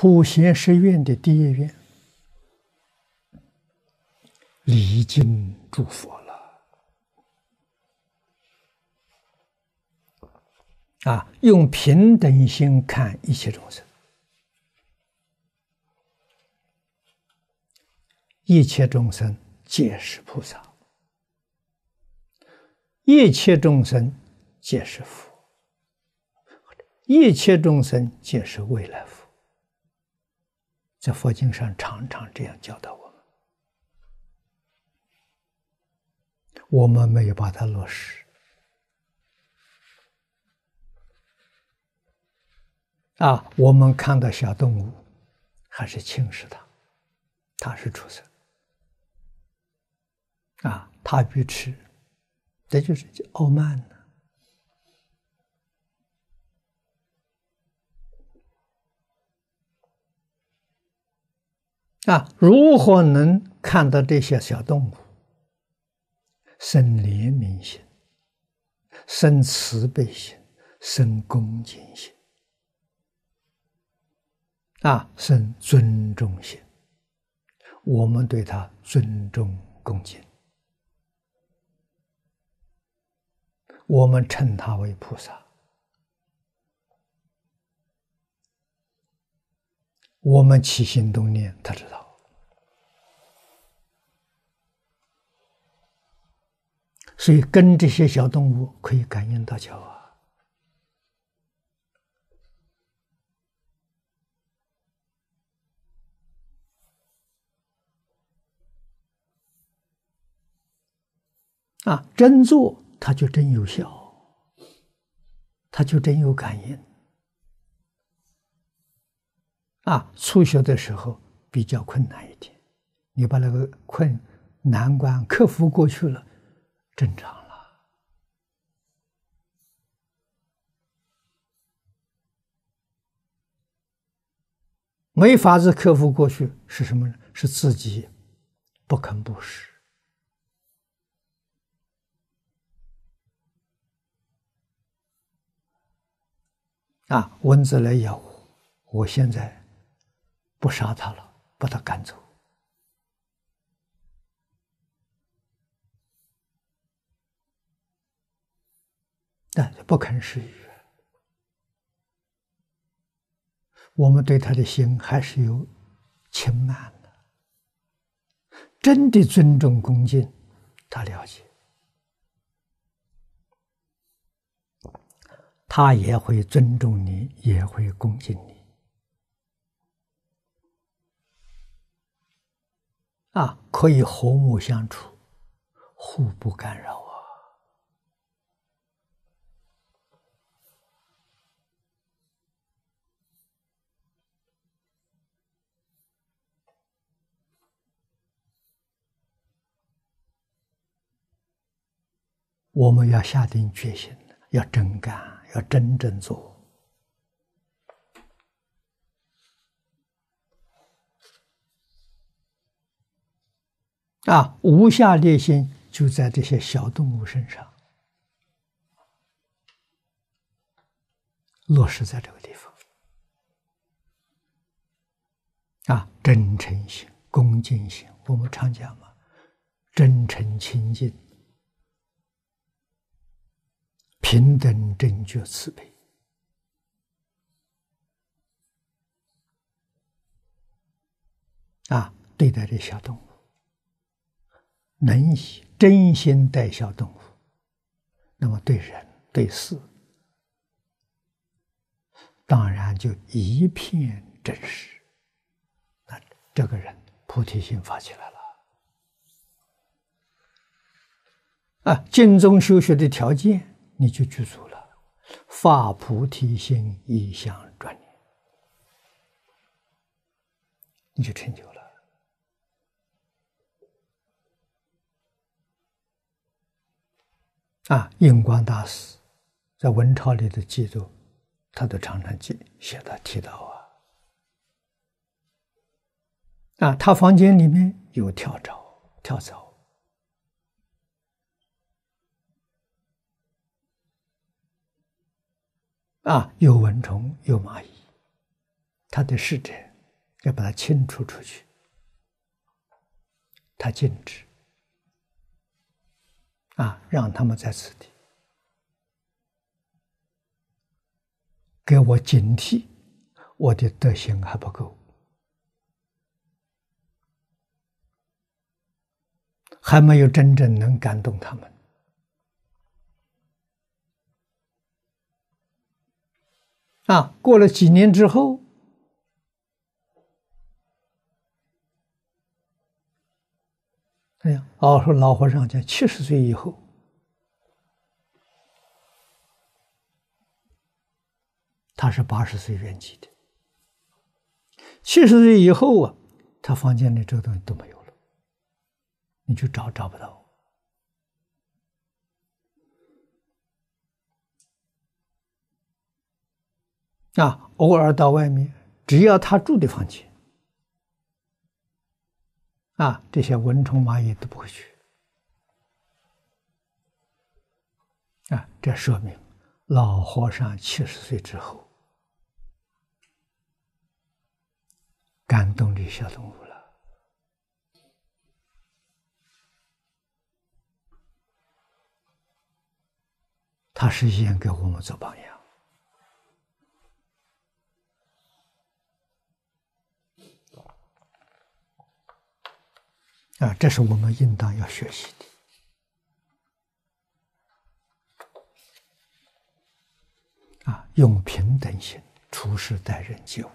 普贤十愿的第一愿，礼敬诸佛了啊！用平等心看一切众生，一切众生皆是菩萨，一切众生皆是佛。 一切众生皆是未来佛，在佛经上常常这样教导我们，我们没有把它落实啊！我们看到小动物，还是轻视它，它是畜生啊，它愚痴，这就是傲慢呢。 啊，如何能看到这些小动物，生怜悯心、生慈悲心、生恭敬心，啊，生尊重心？我们对它尊重恭敬，我们称它为菩萨，我们起心动念，他知道。所以跟这些小动物可以感应到交啊。啊，真做他就真有效，他就真有感应。 啊，初学的时候比较困难一点，你把那个难关克服过去了，正常了。没法子克服过去是什么呢？是自己不肯布施。啊，蚊子来咬我，我现在。 不杀他了，把他赶走。但不肯施予，我们对他的心还是有轻慢的。真的尊重恭敬，他了解，他也会尊重你，也会恭敬你。 啊，可以和睦相处，互不干扰啊！我们要下定决心，要真干，要真正做。 啊，无下劣心就在这些小动物身上，落实在这个地方。啊，真诚心、恭敬心，我们常讲嘛，真诚清净、平等正觉慈悲。 啊，对待这小动物。 能以真心待小动物，那么对人对事，当然就一片真实。那这个人菩提心发起来了。啊，净宗修学的条件你就具足了，发菩提心，一向专念，你就成就了。 啊，印光大师在文钞里的记录，他都常常写到提到啊。啊，他房间里面有跳蚤，啊，有蚊虫，有蚂蚁，他的侍者要把它清除出去，他禁止让他们在此地给我警惕，我的德行还不够，还没有真正能感动他们。过了几年之后，哎呀，说老和尚讲，70岁以后，他是80岁圆寂的。70岁以后他房间里这个东西都没有了，你就找不到。偶尔到外面，只要他住的房间，这些蚊虫蚂蚁都不会去。这说明老和尚70岁之后感动李小龙了。他是先给我们做榜样。这是我们应当要学习的。用平等心处事待人接物。